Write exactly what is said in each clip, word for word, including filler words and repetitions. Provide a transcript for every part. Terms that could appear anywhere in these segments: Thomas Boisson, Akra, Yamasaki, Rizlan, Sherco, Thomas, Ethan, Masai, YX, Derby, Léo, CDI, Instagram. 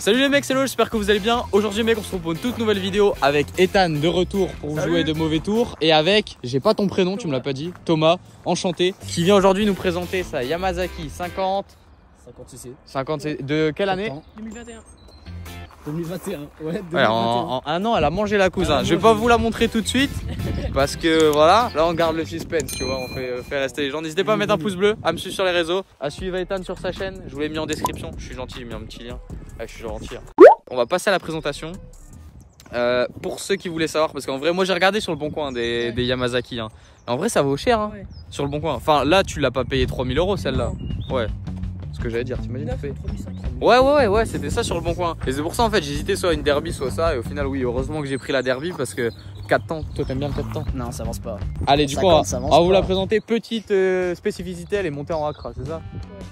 Salut les mecs, c'est Léo, j'espère que vous allez bien. Aujourd'hui mec, on se retrouve pour une toute nouvelle vidéo avec Ethan de retour pour Salut. jouer de mauvais tours. Et avec, j'ai pas ton prénom, Thomas. Tu me l'as pas dit, Thomas, enchanté, qui vient aujourd'hui nous présenter sa Yamasaki cinquante cinquante cc. cinquante cc. De quelle année? Deux mille vingt et un. deux mille vingt et un, ouais, deux mille vingt et un. Ouais, en, en un an elle a mangé la cousine. Je vais pas vous la montrer tout de suite parce que voilà, là on garde le suspense, tu vois, on fait, euh, fait rester les gens. N'hésitez pas à mettre un pouce bleu, à me suivre sur les réseaux, à suivre Ethan sur sa chaîne, je vous l'ai mis en description, je suis gentil, j'ai mis un petit lien. Ah, je suis gentil. Hein. On va passer à la présentation. Euh, pour ceux qui voulaient savoir, parce qu'en vrai moi j'ai regardé sur le bon coin des, ouais. des Yamasaki. Hein. En vrai ça vaut cher hein, ouais. sur le bon coin. Enfin là tu l'as pas payé trois mille euros celle-là. Ouais. Ce que j'allais dire, t'imagines? Ouais, ouais, ouais, ouais, c'était ça sur le bon coin. Et c'est pour ça en fait, j'hésitais soit une Derby, soit ça. Et au final, oui, heureusement que j'ai pris la Derby parce que quatre temps. Toi, t'aimes bien le quatre temps? Non, ça avance pas. Allez, du coup, on va vous la présenter. Petite euh, spécificité, elle est montée en Akra, c'est ça? Ouais.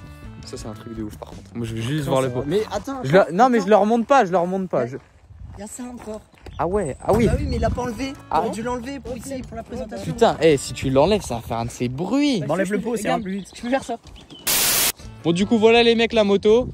Ça, c'est un truc de ouf par contre. Moi, je vais juste voir les pots. Mais attends, je la... Non, mais je leur remonte pas, je leur remonte pas. Ouais. Je... Il y a ça encore. Ah ouais, ah oui. Ah bah oui, mais il l'a pas enlevé. Ah J'aurais dû l'enlever pour essayer pour la présentation. Putain, eh, hey, si tu l'enlèves, ça va faire un de ces bruits. Bah, enlève le pot, c'est un plus vite. Je peux faire ça. Bon, du coup, voilà les mecs, la moto.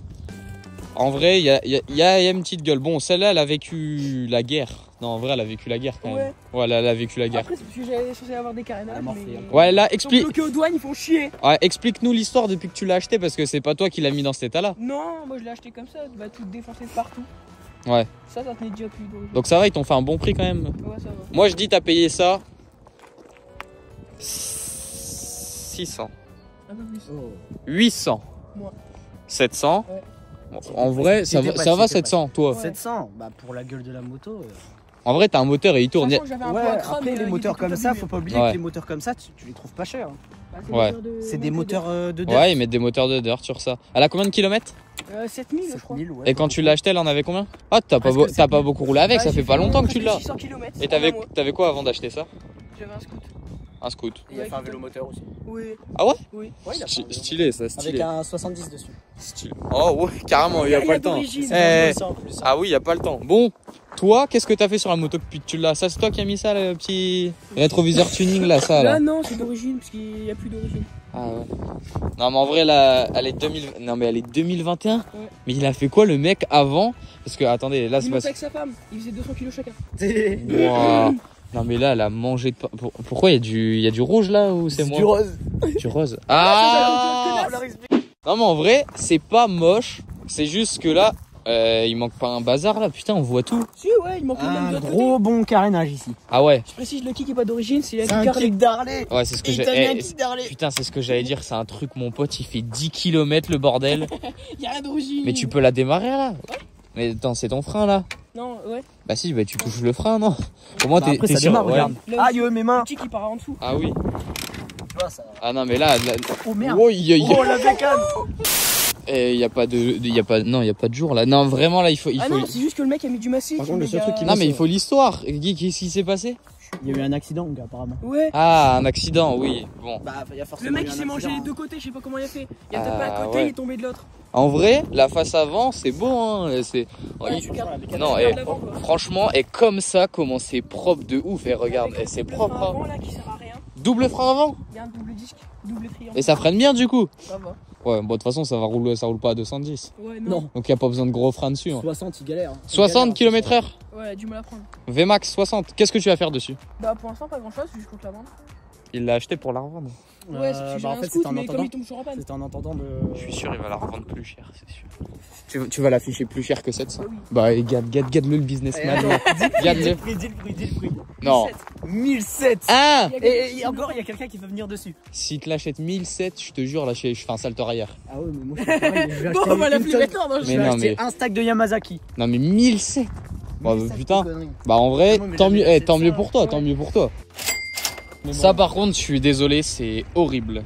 En vrai, il y a, y, a, y, a, y a une petite gueule. Bon, celle-là, elle a vécu la guerre. Non, en vrai, elle a vécu la guerre quand même. Ouais, voilà, elle a vécu la guerre. Après, c'est parce que j'avais censé avoir des carénages. Mais... Ouais, là, explique. Ils sont bloqués aux douanes, ils font chier. Ouais, explique-nous l'histoire depuis que tu l'as acheté parce que c'est pas toi qui l'as mis dans cet état-là. Non, moi je l'ai acheté comme ça. Bah, tout défoncé de partout. Ouais. Ça, ça tenait déjà plus. Donc, donc ça va, ils t'ont fait un bon prix quand même. Ouais, ça va. Moi, je dis, t'as payé ça. six cents. Un peu plus. Oh. huit cents. Moi. sept cents, ouais. Bon, en vrai ça va, pas, ça va sept cents pas. Toi ouais. sept cents, bah pour la gueule de la moto euh... En vrai t'as un moteur et il tourne. Façon, ouais, après, les moteurs comme ça, faut pas oublier ouais. que les moteurs comme ça tu, tu les trouves pas chers hein. Bah, ouais. C'est des moteurs de, de dirt. Ouais, ils mettent des moteurs de dirt sur ça. Elle a combien de kilomètres? euh, sept mille je crois. Ouais, et quand tu l'as acheté elle en avait combien? Ah t'as pas, beau, as pas beaucoup roulé avec, bah, ça fait pas longtemps que tu l'as. Et t'avais quoi avant d'acheter ça? J'avais un scoot. Un scoot. Il a fait un vélo moteur aussi. Oui. Ah ouais? Oui. Ouais, il a Sti stylé, ça, stylé. Avec un soixante-dix dessus. Stylé. Oh ouais, carrément, il n'y a, a pas le temps. Eh. Ah oui, il n'y a pas le temps. Bon, toi, qu'est-ce que tu as fait sur la moto depuis que tu l'as? Ça, c'est toi qui as mis ça, le petit rétroviseur tuning là, ça là? Là, non, c'est d'origine, parce qu'il n'y a plus d'origine. Ah ouais. Non, mais en vrai, là, elle est, deux mille... non, mais elle est deux mille vingt et un. Ouais. Mais il a fait quoi le mec avant? Parce que, attendez, là, c'est pas. Il montait avec sa femme, il faisait deux cents kilos chacun. Wow. Non mais là elle a mangé de... Pourquoi il y a du, il y a du rouge là ou c'est moi? Du rose. Du rose. Ah. Non mais en vrai c'est pas moche. C'est juste que là euh, il manque pas un bazar là. Putain on voit tout. Si ouais il manque un gros bon carénage ici. Ah ouais. Je précise le kick est pas d'origine. C'est un kick d'Harley. Ouais c'est ce que j'allais eh, Putain c'est ce que j'allais dire. C'est un truc mon pote. Il fait dix kilomètres le bordel. Il y a rien d'origine. Mais tu peux la démarrer là ouais. Mais attends c'est ton frein là. Non, ouais. Bah si, bah tu touches ouais. le frein, non? Au moins bah t'es sûr. Démarre, ouais. Regarde. Aïe, ah, mes mains. Le petit qui part en dessous. Ah oui. Tu vois ça. Ah non, mais là. là... Oh merde. Oh, y a, y a... oh la bécane. Et y a pas de, y a pas, non, y a pas de jour là. Non, vraiment là, il faut. Il ah faut... non, c'est juste que le mec a mis du massif. Par contre, le seul a... truc qui. Non, mais il faut l'histoire. Qu'est-ce qui s'est passé? Il y a eu un accident, gars, apparemment. Ouais. Ah, un accident, oui. Bon. Bah, y a forcément le mec il s'est mangé les deux côtés. Je sais pas comment il a fait. Il a ah, tapé à côté, ouais. il est tombé de l'autre. En vrai, la face avant, c'est beau, hein. C'est. Ouais, il... Non, et franchement, et comme ça, comment c'est propre de ouf. Et regarde, c'est propre. Frein avant, là, qui sert à rien. Double frein avant. Il y a un double disque, double triangle. Et ça freine bien du coup. Ça va. Ouais, bon de toute façon, ça va rouler, ça roule pas à deux cent dix. Ouais, non. non. Donc il y a pas besoin de gros freins dessus. Hein. soixante, il galère. Hein. soixante kilomètres heure. Ouais, du mal à prendre. V max soixante. Qu'est-ce que tu vas faire dessus? Bah pour l'instant, pas grand-chose, juste contre la vendre. Il l'a acheté pour la revendre. Ouais, euh, bah en fait, c'était en, en, en entendant de. Je suis sûr, il va la revendre plus cher, c'est sûr. Tu, tu vas l'afficher plus cher que sept cents. Oui. Bah, garde, garde, garde le businessman. Dis le prix, dis le prix, dis le prix. Non. mille sept. Ah et, et encore, il y a quelqu'un qui veut venir dessus. Si tu l'achètes mille sept, je te jure, là, je fais un salto arrière. Ah ouais, mais moi, je suis pas. Bon, on va l'appeler maintenant, non, je vais acheter un stack de Yamasaki. Non, mais mille sept. Bah, putain. Bah, en vrai, tant mieux pour toi, tant mieux pour toi. Bon. Ça par contre je suis désolé c'est horrible.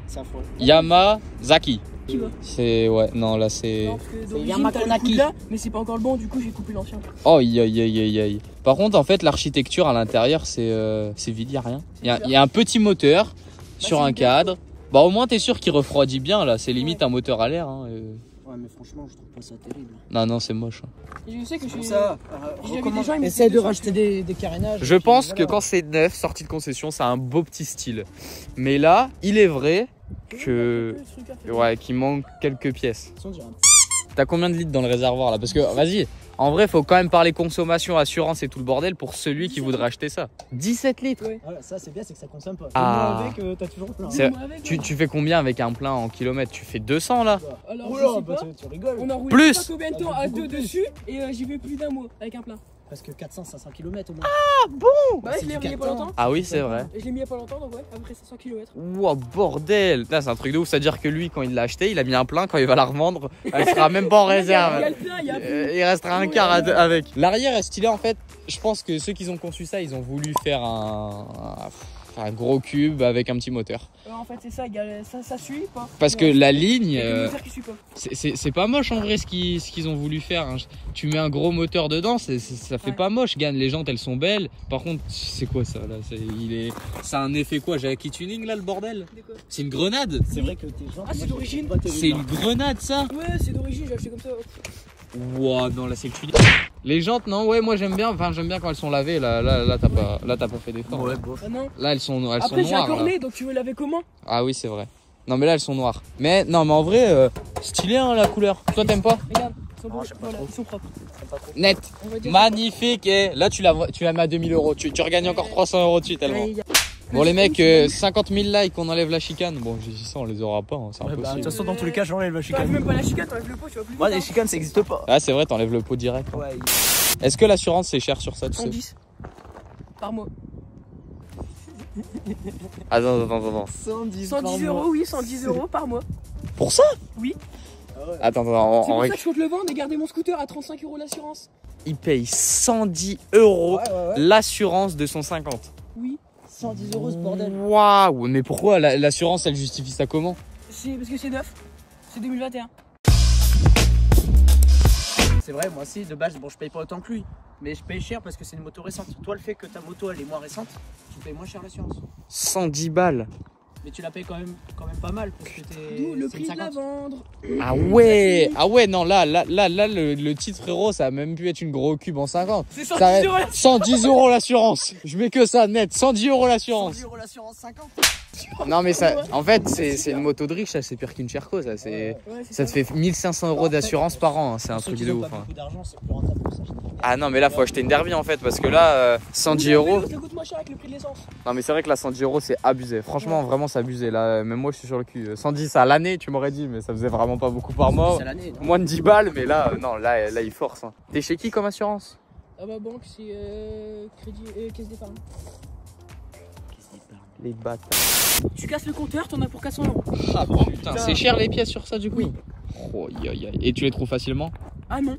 Yamasaki. C'est ouais non là c'est Yamasaki mais c'est pas encore le bon du coup j'ai coupé l'ancien. Oh aïe aïe aïe aïe. Par contre en fait l'architecture à l'intérieur c'est euh, c'est vide, y a rien. Il y, y a un petit moteur bah, sur un cadre. Bah au moins t'es sûr qu'il refroidit bien là, c'est limite ouais. un moteur à l'air hein, euh... Ouais mais franchement je trouve pas ça terrible. Non non c'est moche. Et je sais que je ça. Euh, Essaye de racheter des, des carénages. Je pense que quand c'est neuf, sorti de concession, ça a un beau petit style. Mais là, il est vrai que ouais, qu'il manque quelques pièces. T'as combien de litres dans le réservoir là? Parce que vas-y, en vrai, faut quand même parler consommation, assurance et tout le bordel pour celui qui voudrait acheter ça. dix-sept litres. Oui. Voilà, ça c'est bien, c'est que ça consomme pas. Ah. Avec, euh, t'as toujours plein. Avec, tu, tu fais combien avec un plein en kilomètres? Tu fais deux cents là? Alors, oula, je sais bah, pas. Tu, tu rigoles. On a roulé plus. Je sais pas combien de temps à deux plus. dessus et euh, j'y vais plus d'un mois avec un plein. Parce que quatre cents à cinq cents kilomètres au moins. Ah bon? Bah ouais, je l'ai mis il y a pas longtemps. Ah oui, c'est vrai. Je l'ai mis il y a pas longtemps, donc ouais, après cinq cents kilomètres. Wow, bordel. Là, c'est un truc de ouf. C'est-à-dire que lui, quand il l'a acheté, il a mis un plein. Quand il va la revendre, elle sera même pas en réserve. Il restera un quart avec. L'arrière est stylé en fait. Je pense que ceux qui ont conçu ça, ils ont voulu faire un. un gros cube avec un petit moteur. Euh, en fait c'est ça, ça, ça suit pas. Parce ouais. que la ligne, euh, c'est pas moche en vrai ce qu'ils ce qu'ils ont voulu faire. Hein. Tu mets un gros moteur dedans, c est, c est, ça fait ouais. pas moche. Gagne, les jantes elles sont belles. Par contre, c'est quoi ça là? C'est il est, ça a un effet quoi? Jackie Tuning là le bordel? C'est une grenade. C'est vrai que tes jantes. Ah c'est d'origine. C'est une grenade ça? Ouais c'est d'origine, j'ai acheté comme ça. Wow, non là c'est le tuning. Les jantes non, ouais moi j'aime bien, enfin j'aime bien quand elles sont lavées, là là, là t'as pas, pas fait d'effort. Ouais, ah là elles sont, elles Après, sont noires. Après j'ai un cornet, donc tu veux laver comment? Ah oui c'est vrai. Non mais là elles sont noires. Mais non mais en vrai, euh, stylé hein, la couleur. Toi t'aimes pas? Regarde, ils sont, non, beaux, voilà, ils sont propres. Net, magnifique. Et là tu la tu la mets à deux mille euros, tu, tu regagnes encore trois cents euros dessus tellement. Ouais, bon les mecs, euh, cinquante mille likes, on enlève la chicane. Bon j'ai dit ça, on les aura pas, hein, c'est impossible. De toute façon dans tous les cas j'enlève la chicane. T'enlèves même pas la chicane, t'enlèves le pot, tu vas plus. Moi les chicanes ça existe pas. Ah c'est vrai, t'enlèves le pot direct. Hein. Ouais. Est-ce que l'assurance c'est cher sur ça? Cent dix par mois. Attends, attends, attends. cent dix euros, oui, cent dix euros par mois. Pour ça? Oui. Attends, attends, c'est pour ça que je compte le vendre et garder mon scooter à trente-cinq euros l'assurance. Il paye cent dix euros l'assurance de son cinquante. Oui. cent dix euros ce bordel. Waouh, mais pourquoi l'assurance elle justifie ça comment? C'est parce que c'est neuf, c'est deux mille vingt et un. C'est vrai, moi aussi de base, bon je paye pas autant que lui, mais je paye cher parce que c'est une moto récente. Toi le fait que ta moto elle est moins récente, tu payes moins cher l'assurance. cent dix balles. Mais tu la payes quand même, quand même pas mal parce que t'es. D'où le prix de la vendre. Ah ouais, ah ouais non là là là là le, le titre frérot ça a même pu être une gros cube en cinquante. C'est cent dix euros l'assurance. Je mets que ça net, cent dix euros l'assurance. cent dix euros l'assurance cinquante. Non mais ça, en fait c'est une moto de riche, ça c'est pire qu'une Sherco, ça c'est ouais, ouais, ça te fait mille cinq cents euros d'assurance par an, hein, c'est un truc de ouf. Hein. Ah non mais là faut acheter une Derby en fait parce que là euh, cent dix euros. Ça coûte moins cher avec le prix de l'essence. Non mais c'est vrai que là cent dix euros c'est abusé, franchement ouais. vraiment c'est abusé là, même moi je suis sur le cul. cent dix à l'année tu m'aurais dit mais ça faisait vraiment pas beaucoup par mois. Moins de dix balles mais là euh, non là là il force. Hein. T'es chez qui comme assurance? Ah bah banque c'est euh, crédit euh, caisse d'épargne. Les bâtards. Tu casses le compteur, t'en as pour quatre cents euros. Ah putain, putain. C'est cher les pièces sur ça du coup? Oui. Oh, y a, y a. Et tu les trouves facilement? Ah non.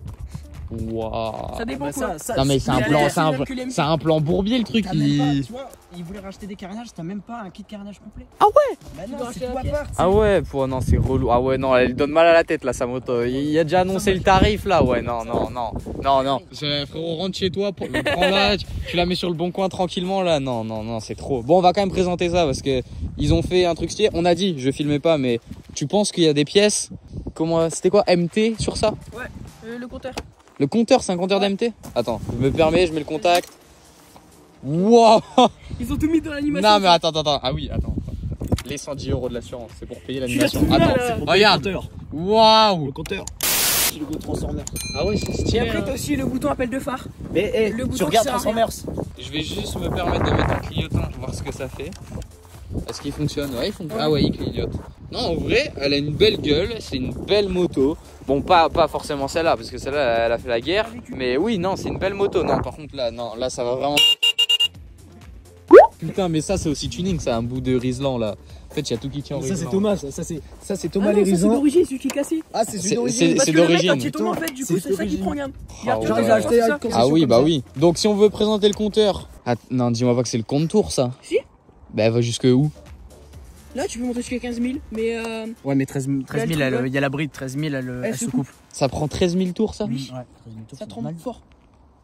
Waouh. Ça dépend bah, quoi ça, ça, non mais c'est un, un, un, un plan bourbier le truc. Il... Pas, tu vois, il voulait racheter des carnages, t'as même pas un kit carnage complet. Ah ouais bah non, tu dois tout part, ah ouais, pour... non c'est relou. Ah ouais non, elle donne mal à la tête là sa moto. Il a déjà annoncé le tarif là, ouais non non non non non. Frérot rentre chez toi, prends là, tu la mets sur le bon coin tranquillement là. Non non non c'est trop. Bon on va quand même présenter ça parce que ils ont fait un truc stylé. On a dit, je filmais pas mais tu penses qu'il y a des pièces? Comment c'était quoi M T sur ça? Ouais, euh, le compteur. Le compteur, c'est un compteur ouais. d'M T? Attends, je me permets, je mets le contact. Wow. Ils ont tout mis dans l'animation. Non mais attends, attends, attends. Ah oui, attends. Les cent dix euros de l'assurance, c'est pour payer l'animation. Attends, c'est pour regarde. Le compteur. Waouh. Le compteur. Le goût de Transformers. Ah ouais, c'est stylé. Et après, t'as aussi le bouton appel de phare. Mais hey, le bouton tu regardes Transformers. Je vais juste me permettre de mettre un clignotant, voir ce que ça fait. Est-ce qu'il fonctionne? Ouais, il fonctionne. Ah ouais, il clignote. Non, en vrai, elle a une belle gueule, c'est une belle moto. Bon, pas, pas forcément celle-là, parce que celle-là, elle a fait la guerre. Mais oui, non, c'est une belle moto. Non, par contre, là, non, là, ça va vraiment... Putain, mais ça, c'est aussi tuning, ça, un bout de Rizlan, là. En fait, il y a tout qui tient en Rizlan. Ça, c'est Thomas, ça, c'est ça c'est Thomas ah les Rizlan. C'est d'origine, celui qui est cassé. Ah, c'est celui d'origine. C'est d'origine. Quand il est tombé, en fait, du coup, c'est ça qui prend, regarde. Ah, ouais. Genre, acheté à ah oui, bah oui. Donc, si on veut présenter le compteur... Ah, non, dis-moi pas que c'est le contour, ça. Si. Bah, elle va jusque où? Là, tu peux monter jusqu'à quinze mille, mais. Euh... Ouais, mais treize mille, il y a la bride, treize mille, elle, elle, elle se coupe. coupe. Ça prend treize mille tours, ça? Oui, ouais, treize mille tours. Ça tremble fort.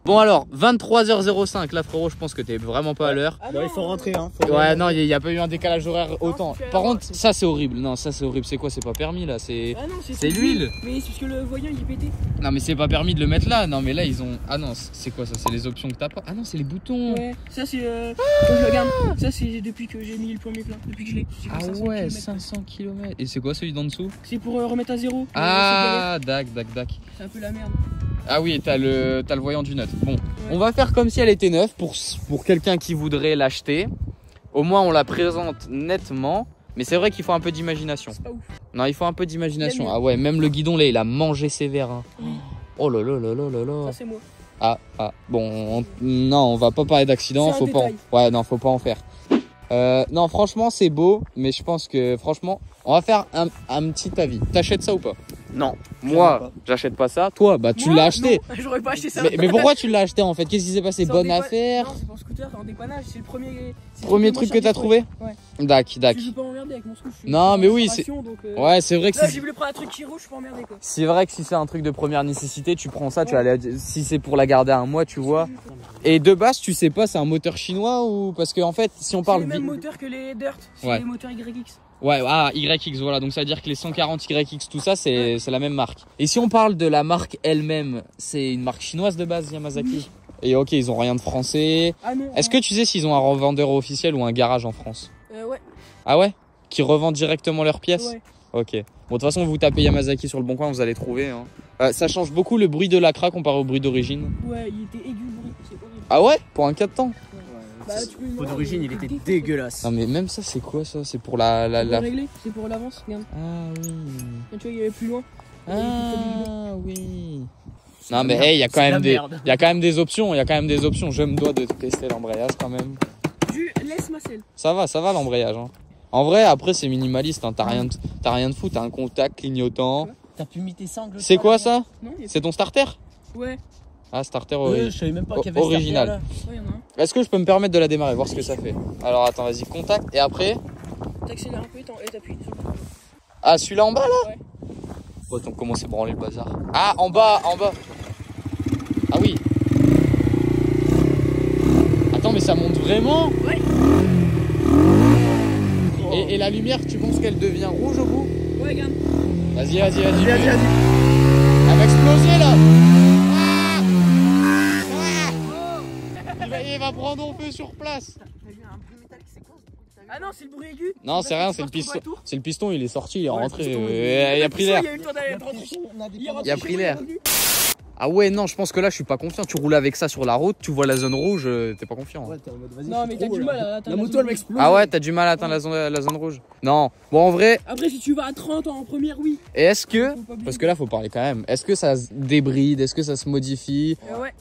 Bon alors, vingt-trois heures zéro cinq, là frérot, je pense que t'es vraiment pas à l'heure. Ah, il faut rentrer hein. Faut... Ouais non, il n'y a, a pas eu un décalage horaire autant. Par contre, ça c'est horrible. Non, ça c'est horrible. C'est quoi? C'est pas permis là. C'est ah c'est l'huile. Mais c'est parce que le voyant il est pété. Non mais c'est pas permis de le mettre là. Non mais là ils ont... Ah non, c'est quoi ça? C'est les options que t'as pas? Ah non, c'est les boutons. Ouais, ça c'est... Euh... Ah quand je regarde, ça c'est depuis que j'ai mis le premier plein. Depuis que je l'ai... Ah ouais, cinq cents kilomètres. Et c'est quoi celui d'en dessous? C'est pour euh, remettre à zéro. Ah, dac, dac, dac. C'est un peu la merde. Ah oui, t'as le, t'as le voyant du neuf. Bon, ouais. On va faire comme si elle était neuve pour, pour quelqu'un qui voudrait l'acheter. Au moins, on la présente nettement. Mais c'est vrai qu'il faut un peu d'imagination. Non, il faut un peu d'imagination. Ah ouais, même le guidon, là, il a mangé sévère. Hein. Oui. Oh là là là là là là. Ça, c'est moi. Ah, ah, bon, on, non, on va pas parler d'accident. Faut pas. En, ouais, non, faut pas en faire. Euh, non, franchement, c'est beau, mais je pense que, franchement, on va faire un, un petit avis. T'achètes ça ou pas? Non, moi, j'achète pas ça. Toi, bah tu l'as acheté. J'aurais pas acheté ça. Mais, mais pourquoi tu l'as acheté en fait? Qu'est-ce qui s'est passé? Bonne affaire. Non, c'est mon scooter, en dépannage. C'est le premier. Premier truc que t'as trouvé? Ouais. Dac, dac. Je veux pas m'emmerder avec mon scooter. Non, mais oui, c'est. Ouais, c'est vrai que si. J'ai voulu prendre un truc qui roule, je peux m'emmerder quoi. C'est vrai que si c'est un truc de première nécessité, tu prends ça. Tu vas aller. Si c'est pour la garder un mois, tu vois. Et de base, tu sais pas, c'est un moteur chinois ou parce que en fait, si on parle. C'est le même moteur que les Dirt. C'est les moteurs Y X. Ouais, ah, Y X, voilà, donc ça veut dire que les cent quarante Y X, tout ça, c'est la même marque. Et si on parle de la marque elle-même, c'est une marque chinoise de base, Yamasaki. Et ok, ils ont rien de français. Ah est-ce que tu sais s'ils ont un revendeur officiel ou un garage en France? Euh, ouais. Ah ouais? Qui revendent directement leurs pièces? Ouais. Ok. Bon, de toute façon, vous tapez Yamasaki sur le bon coin, vous allez trouver. Hein. Euh, ça change beaucoup le bruit de l'Akra comparé au bruit d'origine. Ouais, il était aigu le bruit, c'est horrible. Ah ouais? Pour un quatre temps? Bah, bon, d'origine il était dégueulasse. Non mais même ça c'est quoi ça? C'est pour la... la, la... C'est pour l'avance, regarde. Ah oui. Et tu vois il y avait plus loin. Ah oui. Non mais hey, il y a quand même des... Il y a quand même des options, il y a quand même des options. Je me dois de tester l'embrayage quand même. Je laisse ma selle. Ça va, ça va l'embrayage. Hein. En vrai après c'est minimaliste, hein. T'as rien, de... rien de fou, t'as un contact clignotant. T'as pu mettre tes sangles. C'est quoi ça? C'est ton starter? Ouais. Ah, starter original. Oui, je savais même pas qu'il y avait original. Oui, est-ce que je peux me permettre de la démarrer, voir ce que ça fait? Alors attends, vas-y, contact et après. T'accélères un peu et t'appuies. Ah, celui-là en bas là? Ouais. Oh, attends, comment c'est branlé le bazar? Ah, en bas, en bas. Ah oui. Attends, mais ça monte vraiment? Ouais. Oh. Et, et la lumière, tu penses qu'elle devient rouge au bout? Ouais, regarde. Vas-y, vas-y, vas-y. Vas-y, vas-y. Elle va exploser là. Va prendre en feu sur place. Ah non, c'est le bruit aigu. Non, c'est rien, c'est le piston. C'est le piston, il est sorti, il est rentré. Il a pris l'air. Il a pris l'air. Ah ouais, non, je pense que là, je suis pas confiant. Tu roules avec ça sur la route, tu vois la zone rouge, t'es pas confiant. Non, mais t'as du mal à atteindre la moto, elle m'explose. Ah ouais, t'as du mal à atteindre la zone, la zone rouge. Non, bon, en vrai. Après, si tu vas à trente en première, oui. Et est-ce que, parce que là, faut parler quand même. Est-ce que ça se débride? Est-ce que ça se modifie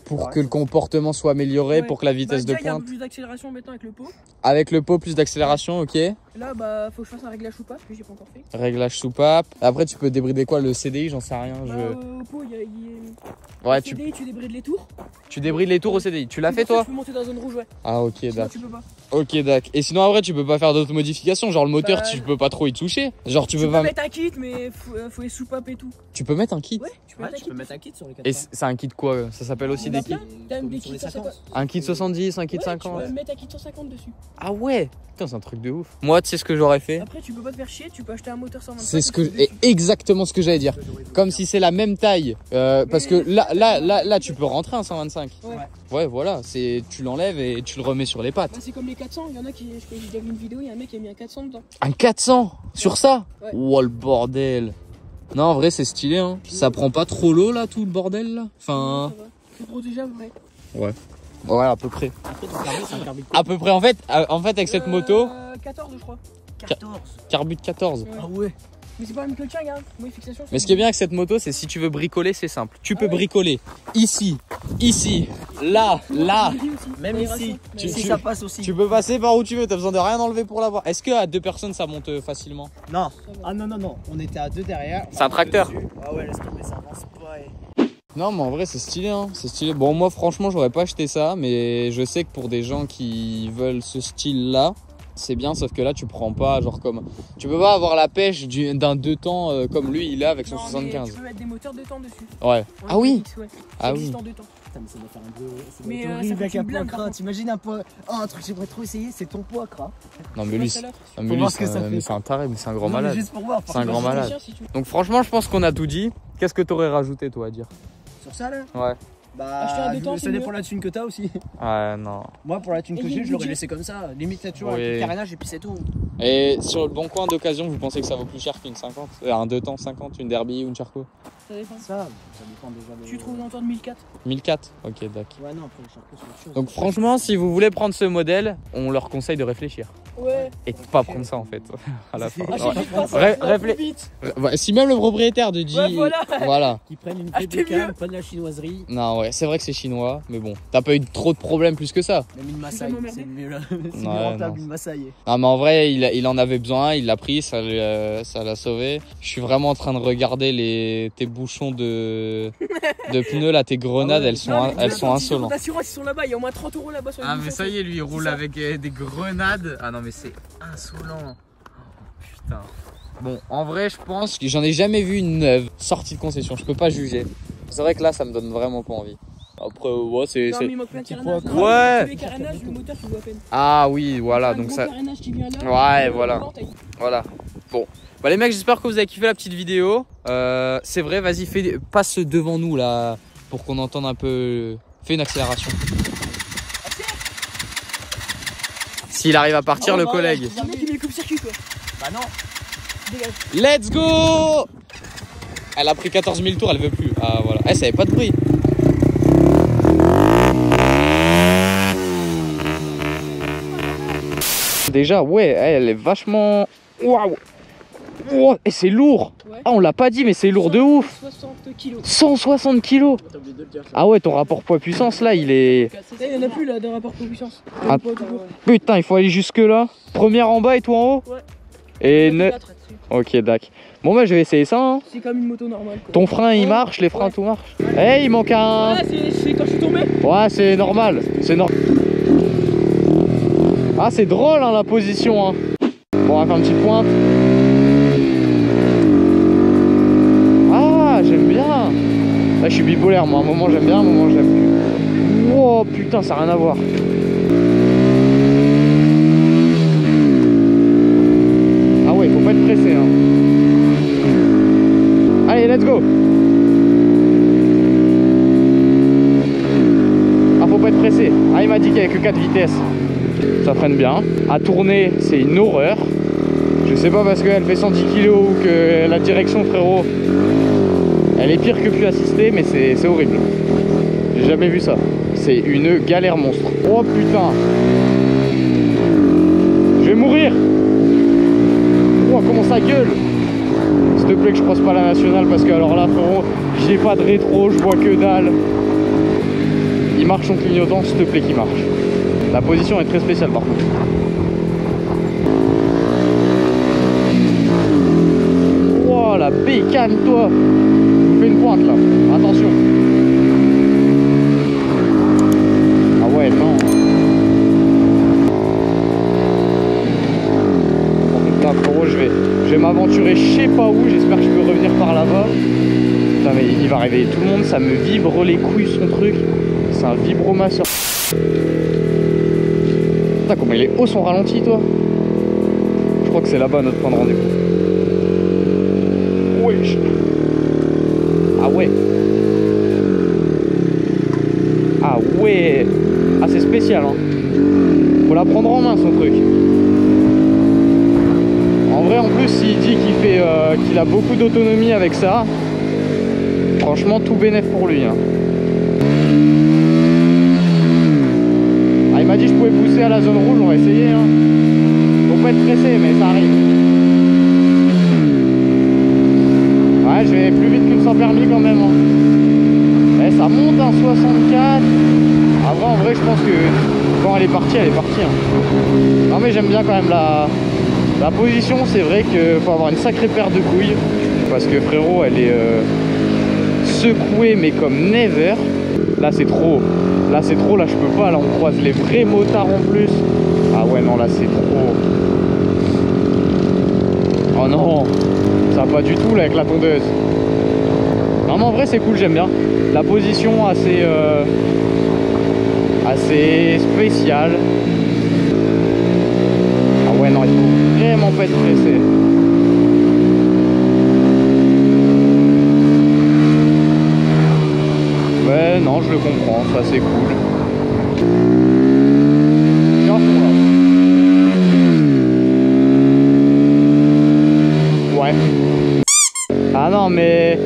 pour que le comportement soit amélioré, pour que la vitesse de pointe. Il y a plus d'accélération maintenant avec le pot. Avec le pot, plus d'accélération, ok. Là, bah, faut que je fasse un réglage soupape, que j'ai pas encore fait. Réglage soupape. Après, tu peux débrider quoi? Le C D I, j'en sais rien. Au pot, il y a. Ouais, tu... C D I, tu débrides les tours. Tu débrides les tours au C D I. Tu l'as fait toi? Je peux monter dans la zone rouge, ouais. Ah ok, d'accord. Tu peux pas. Ok, d'accord. Et sinon après tu peux pas faire d'autres modifications, genre le moteur bah... tu peux pas trop y toucher. Genre tu, tu peux, peux pas mettre un kit, mais faut, euh, faut les soupapes et tout. Tu peux mettre un kit? Ouais, tu peux, ouais, mettre, tu un, kit. peux mettre un kit sur les quatre. Et c'est un kit quoi? Ça s'appelle aussi des kits. Des kits un kit soixante-dix, un kit ouais, cinquante. Tu peux mettre un kit cent cinquante dessus. Ah ouais. Putain, c'est un truc de ouf. Moi, tu sais ce que j'aurais fait? Après tu peux pas te faire chier, tu peux acheter un moteur cent vingt. C'est ce que exactement ce que j'allais dire. Comme si c'est la même taille parce que là Là, là, là, tu peux rentrer un cent vingt-cinq. Ouais, ouais voilà, tu l'enlèves et tu le remets sur les pattes. Bah, c'est comme les quatre cents, il y en a qui. Je j'ai déjà vu une vidéo, il y a un mec qui a mis un quatre cents dedans. Un quatre cents? Sur ça? Ouais. Oh le bordel! Non, en vrai, c'est stylé, hein. Ça prend pas trop l'eau là, tout le bordel là? Enfin. C'est protégeable, ouais. Ouais. Ouais, à peu près. Après, ton carburant, c'est un carburant. À peu près, en fait, en fait avec cette euh, moto. quatorze, je crois. quatorze. Carbut quatorze. Ouais. Ah ouais. Mais c'est pas même que le tien, hein. Moi, fixation, mais ce qui est bien avec cette moto, c'est si tu veux bricoler, c'est simple. Tu ah peux ouais. bricoler ici, ici, là, là, même ici. Tu, si tu, ça passe aussi. Tu peux passer par où tu veux. T'as besoin de rien enlever pour l'avoir. Est-ce que à deux personnes, ça monte facilement? Non. Ah non non non. On était à deux derrière. C'est un tracteur. Dessus. Ah ouais, laisse tomber, ça avance pas. Et... Non, mais en vrai, c'est stylé, hein. C'est stylé. Bon, moi, franchement, j'aurais pas acheté ça, mais je sais que pour des gens qui veulent ce style-là. C'est bien, sauf que là tu prends pas, genre comme tu peux pas avoir la pêche d'un deux temps euh, comme lui il a avec son non, soixante-quinze. Tu peux mettre des moteurs deux temps dessus. Ouais. Ah oui. X, ouais. Ah oui. Deux temps. Putain, mais ça doit faire un peu. Ça doit être euh, horrible avec un poids Akra. T'imagines un poids. Oh, un truc que j'aimerais trop essayer, c'est ton poids Akra. Non, mais lui, c'est un taré, mais c'est un grand non, malade. C'est un grand malade. Chiens, si tu... Donc, franchement, je pense qu'on a tout dit. Qu'est-ce que t'aurais rajouté, toi, à dire? Sur ça, là? Ouais. Bah, je, ça dépend de la thune que t'as aussi. Ah non. Moi, pour la thune que j'ai, je l'aurais laissé comme ça. Limite, tu vois, avec le carénage et puis c'est tout. Et sur le bon coin d'occasion, vous pensez que ça vaut plus cher qu'une cinquante? Un deux temps cinquante, une Derby ou une Sherco? Ça dépend. Ça, ça dépend déjà de... Tu trouves dans le temps de mille quatre? mille quatre? Ok, d'accord. Ouais, non, après le Sherco, c'est autre chose. Donc franchement, si vous voulez prendre ce modèle, on leur conseille de réfléchir. Ouais. Et de pas prendre ça en fait. À la fin. Si même le propriétaire de G. Ouais, voilà. Voilà. Qui prennent une P B K, pas de la chinoiserie. Non, ouais. Ouais, c'est vrai que c'est chinois, mais bon, t'as pas eu trop de problèmes plus que ça. Même une Masai, c'est mieux, là. Mieux rentable, une Masai. Non, mais en vrai, il, il en avait besoin, il l'a pris, ça euh, ça l'a sauvé. Je suis vraiment en train de regarder les, tes bouchons de, de pneus, là, tes grenades, ah ouais, elles sont, non, elles sont insolentes. D'assurance, ils sont là-bas, il y a au moins trente euros là-bas sur les. Ah, mais ça y est, lui, il roule avec euh, des grenades. Ah non, mais c'est insolent. Oh, putain. Bon, en vrai, je pense que j'en ai jamais vu une neuve sortie de concession, je peux pas juger. C'est vrai que là, ça me donne vraiment pas envie. Après, ouais, c'est. Non, mais il manque plein de carénage. Ouais. Les carénages, le moteur, tu vois à peine. Ah oui, voilà. Donc ça. Ouais, voilà. Voilà. Bon. Bah, les mecs, j'espère que vous avez kiffé la petite vidéo. Euh, c'est vrai, vas-y, fais... passe devant nous là pour qu'on entende un peu. Fais une accélération. S'il arrive à partir, oh, le collègue. Il y a un mec qui met le coupe-circuit, quoi. Bah non. Dégage. Let's go! Elle a pris quatorze mille tours, elle veut plus. Ah voilà. Eh, ça avait pas de bruit. Déjà, ouais, elle est vachement. Waouh! Wow. Et c'est lourd! Ouais. Ah, on l'a pas dit, mais c'est lourd de ouf! cent soixante kilos. cent soixante kilos! Ah ouais, ton rapport poids-puissance là, il est. Il n'y en a plus là, de rapport poids-puissance. Ah, putain, il faut aller jusque-là. Première en bas et toi en haut? Ouais. Et ne. Ok, d'accord. Bon, bah, je vais essayer ça. Hein. C'est comme une moto normale. Quoi. Ton frein, il marche, les freins, ouais. Tout marche. Eh, ouais. Hey, il manque un. Ouais, c'est quand je suis tombé. Ouais, c'est normal. C'est normal. Ah, c'est drôle, hein, la position. Hein. Bon, on va faire un petit pointe. Ah, j'aime bien. Là, je suis bipolaire, moi. Un moment, j'aime bien, un moment, j'aime plus. Oh, putain, ça n'a rien à voir. Ah, ouais, il faut pas être pressé, hein. Allez, let's go. Ah, faut pas être pressé. Ah, il m'a dit qu'il n'y avait que quatre vitesses. Ça freine bien. À tourner, c'est une horreur. Je sais pas parce qu'elle fait cent dix kilos ou que la direction, frérot, elle est pire que pu assister, mais c'est horrible. J'ai jamais vu ça. C'est une galère monstre. Oh putain. Je vais mourir. Oh, comment ça gueule. S'il te plaît que je croise pas la nationale parce que alors là frérot, j'ai pas de rétro, je vois que dalle. Il marche en clignotant, s'il te plaît qu'il marche. La position est très spéciale par contre. Oh la bécane toi. Je vous fais une pointe là, attention. Ah ouais non. Putain frérot, je vais. Je vais m'aventurer je sais pas où, j'espère que je peux revenir par là-bas. Putain mais il va réveiller tout le monde, ça me vibre les couilles son truc. C'est un vibromasseur. Putain comment il est haut son ralenti toi. Je crois que c'est là-bas notre point de rendez-vous. Wesh. Ah ouais. Ah ouais. Ah c'est spécial hein. Faut la prendre en main son truc. En vrai en plus il dit qu'il fait euh, qu'il a beaucoup d'autonomie avec ça. Franchement tout bénéf pour lui hein. Ah il m'a dit que je pouvais pousser à la zone rouge, on va essayer hein. Faut pas être pressé mais ça arrive. Ouais je vais plus vite qu'une sans permis quand même hein. Eh ça monte un soixante-quatre. Après en vrai je pense que quand elle est partie elle est partie hein. Non mais j'aime bien quand même la. La position, c'est vrai qu'il faut avoir une sacrée paire de couilles parce que frérot, elle est euh, secouée mais comme never. Là, c'est trop. Là, c'est trop. Là, je peux pas. Là, on croise les vrais motards en plus. Ah ouais, non, là, c'est trop. Oh non, ça va pas du tout là avec la tondeuse. Non mais en vrai c'est cool, j'aime bien la position assez euh, assez spéciale. Ah ouais non, il faut vraiment pas être pressé. Ouais non, je le comprends, ça c'est cool. Ah non mais...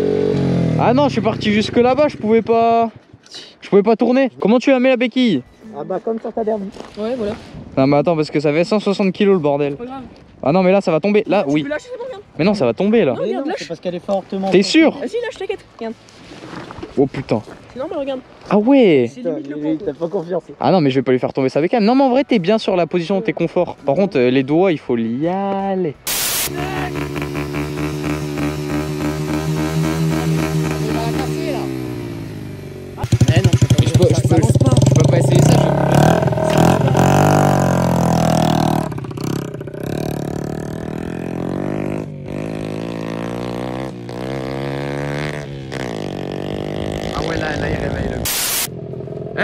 Ah non, je suis parti jusque là-bas, je pouvais pas... Je pouvais pas tourner. Comment tu as mis la béquille? Ah bah comme sur ta Derby. Ouais voilà. Non mais attends, parce que ça fait cent soixante kilos le bordel. Pas grave. Ah non mais là ça va tomber, là tu oui peux lâcher, c'est bon, regarde. Mais non ça va tomber là. Non, regarde, non, lâche. C'est parce qu'elle est fortement... T'es sûr? Vas-y lâche, t'inquiète, regarde. Oh putain. Non mais regarde. Ah ouais. T'as pas confiance. Ah non mais je vais pas lui faire tomber sa bécane. Non mais en vrai t'es bien sur la position, t'es confort. Par contre les doigts il faut y aller.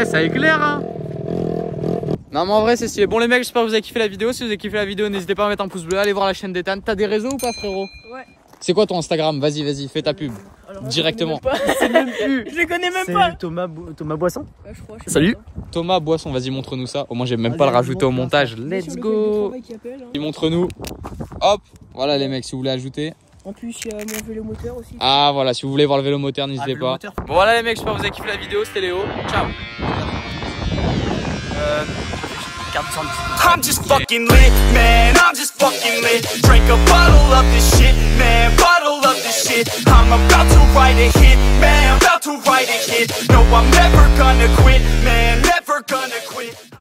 Ça éclaire hein. Non mais en vrai c'est stylé. Bon les mecs, j'espère que vous avez kiffé la vidéo. Si vous avez kiffé la vidéo, n'hésitez pas à mettre un pouce bleu, allez voir la chaîne d'Ethan. T'as des réseaux ou pas frérot? Ouais. C'est quoi ton Instagram? Vas-y vas-y, fais ta pub. Alors, directement. Je même plus. Je les connais même pas. Thomas, Bo Thomas Boisson. Ouais, je crois, je Salut pas. Thomas Boisson, vas-y montre-nous ça. Au moins j'ai même ah, pas le rajouter au montage. Let's go. Il montre-nous. Hop. Voilà les mecs, si vous voulez ajouter. En plus, il y a mon vélo moteur aussi. Ah voilà, si vous voulez voir le vélo moteur, n'hésitez ah, pas. Moteur. Bon voilà les mecs, j'espère que vous avez kiffé la vidéo, c'était Léo. Ciao. Uh, I'm just fucking lit, man, I'm just fucking lit. Drink a bottle of this shit, man, bottle of this shit. I'm about to write a hit, man, about to write a hit. No, I'm never gonna quit, man.